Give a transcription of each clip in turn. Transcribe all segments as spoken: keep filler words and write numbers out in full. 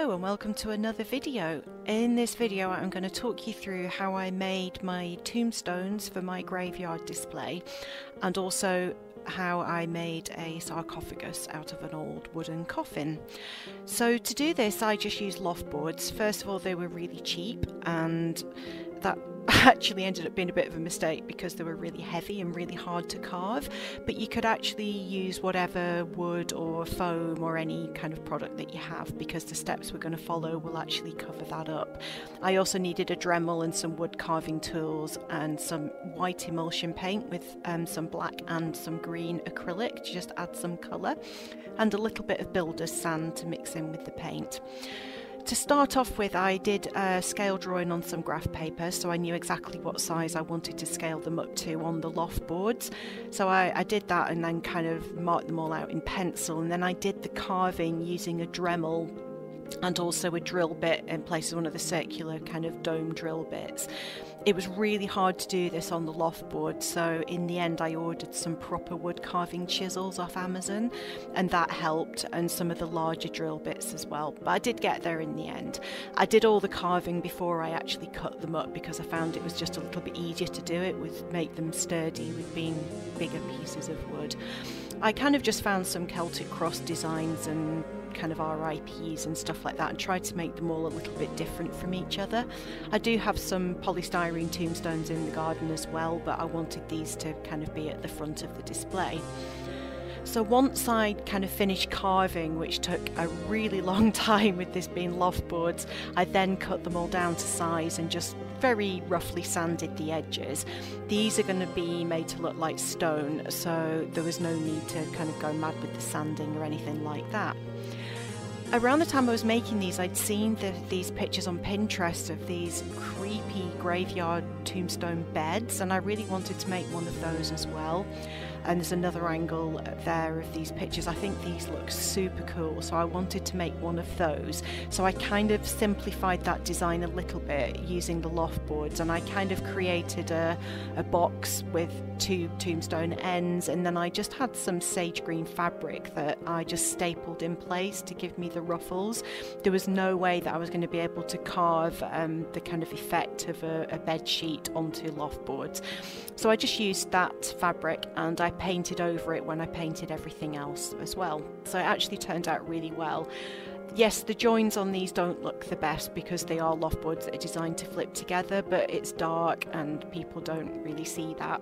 Hello and welcome to another video. In this video I'm going to talk you through how I made my tombstones for my graveyard display and also how I made a sarcophagus out of an old wooden coffin. So to do this I just used loft boards. First of all, they were really cheap and that actually ended up being a bit of a mistake because they were really heavy and really hard to carve, but you could actually use whatever wood or foam or any kind of product that you have because the steps we're going to follow will actually cover that up. I also needed a Dremel and some wood carving tools and some white emulsion paint with um, some black and some green acrylic to just add some colour, and a little bit of builder's sand to mix in with the paint. To start off with, I did a scale drawing on some graph paper, so I knew exactly what size I wanted to scale them up to on the loft boards. So I, I did that and then kind of marked them all out in pencil, and then I did the carving using a Dremel and also a drill bit in place of one of the circular kind of dome drill bits. It was really hard to do this on the loft board, so in the end I ordered some proper wood carving chisels off Amazon, and that helped, and some of the larger drill bits as well, but I did get there in the end. I did all the carving before I actually cut them up because I found it was just a little bit easier to do it with, make them sturdy with being bigger pieces of wood. I kind of just found some Celtic cross designs and kind of R I Ps and stuff like that and tried to make them all a little bit different from each other. I do have some polystyrene tombstones in the garden as well, but I wanted these to kind of be at the front of the display. So once I kind of finished carving, which took a really long time with this being loft boards, I then cut them all down to size and just very roughly sanded the edges. These are going to be made to look like stone, so there was no need to kind of go mad with the sanding or anything like that. Around the time I was making these, I'd seen the, these pictures on Pinterest of these creepy graveyard tombstone beds, and I really wanted to make one of those as well. And there's another angle there of these pictures. I think these look super cool, so I wanted to make one of those. So I kind of simplified that design a little bit using the loft boards, and I kind of created a, a box with two tombstone ends, and then I just had some sage green fabric that I just stapled in place to give me the ruffles. There was no way that I was going to be able to carve um, the kind of effect of a, a bed sheet onto loft boards. So I just used that fabric and I painted over it when I painted everything else as well. So it actually turned out really well. Yes, the joins on these don't look the best because they are loft boards that are designed to flip together, but it's dark and people don't really see that.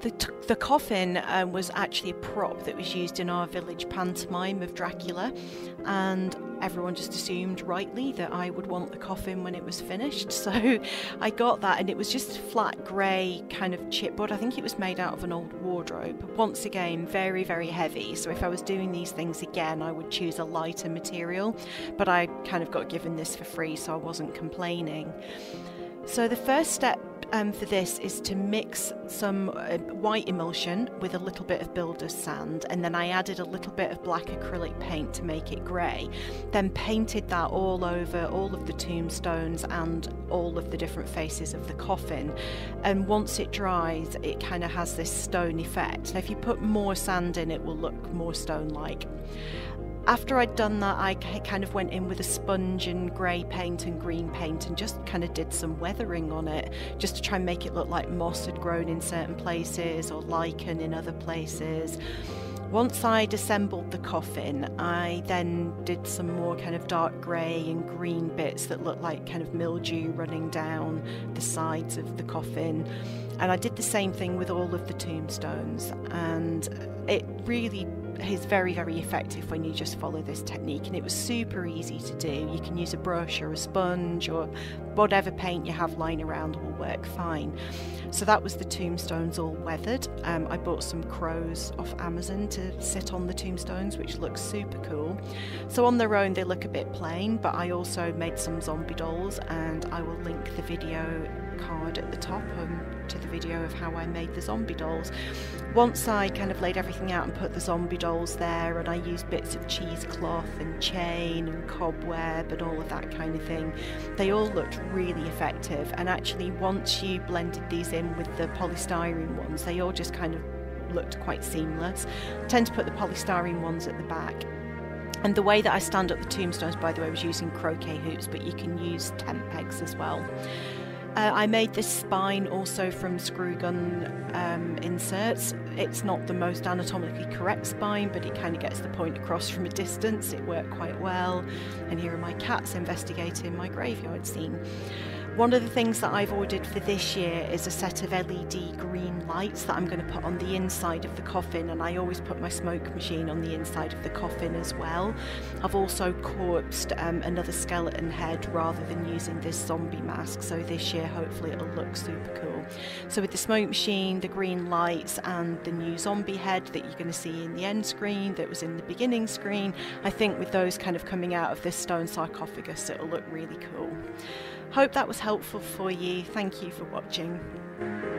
The, t the coffin um, was actually a prop that was used in our village pantomime of Dracula, and everyone just assumed rightly that I would want the coffin when it was finished, so I got that, and it was just flat grey kind of chipboard. I think it was made out of an old wardrobe. Once again, very very heavy, so if I was doing these things again I would choose a lighter material, but I kind of got given this for free so I wasn't complaining. So the first step Um, for this is to mix some uh, white emulsion with a little bit of builder's sand, and then I added a little bit of black acrylic paint to make it grey, then painted that all over all of the tombstones and all of the different faces of the coffin, and once it dries it kind of has this stone effect. Now if you put more sand in it will look more stone-like. After I'd done that, I kind of went in with a sponge and grey paint and green paint and just kind of did some weathering on it, just to try and make it look like moss had grown in certain places or lichen in other places. Once I'd assembled the coffin, I then did some more kind of dark grey and green bits that looked like kind of mildew running down the sides of the coffin. And I did the same thing with all of the tombstones, and it really is very very effective when you just follow this technique, and it was super easy to do. You can use a brush or a sponge or whatever paint you have lying around will work fine. So that was the tombstones all weathered. Um, I bought some crows off Amazon to sit on the tombstones, which looks super cool. So on their own they look a bit plain, but I also made some zombie dolls, and I will link the video card at the top um, to the video of how I made the zombie dolls. Once I kind of laid everything out and put the zombie dolls there, and I used bits of cheesecloth and chain and cobweb and all of that kind of thing, they all looked really effective, and actually once you blended these in with the polystyrene ones they all just kind of looked quite seamless. I tend to put the polystyrene ones at the back. And the way that I stand up the tombstones, by the way, was using croquet hoops, but you can use tent pegs as well. Uh, I made this spine also from screw gun um, inserts. It's not the most anatomically correct spine, but it kind of gets the point across from a distance. It worked quite well. And here are my cats investigating my graveyard scene. One of the things that I've ordered for this year is a set of L E D green lights that I'm going to put on the inside of the coffin, and I always put my smoke machine on the inside of the coffin as well. I've also corpsed um, another skeleton head rather than using this zombie mask, so this year hopefully it'll look super cool. So with the smoke machine, the green lights and the new zombie head that you're going to see in the end screen that was in the beginning screen, I think with those kind of coming out of this stone sarcophagus it'll look really cool. Hope that was helpful for you. Thank you for watching.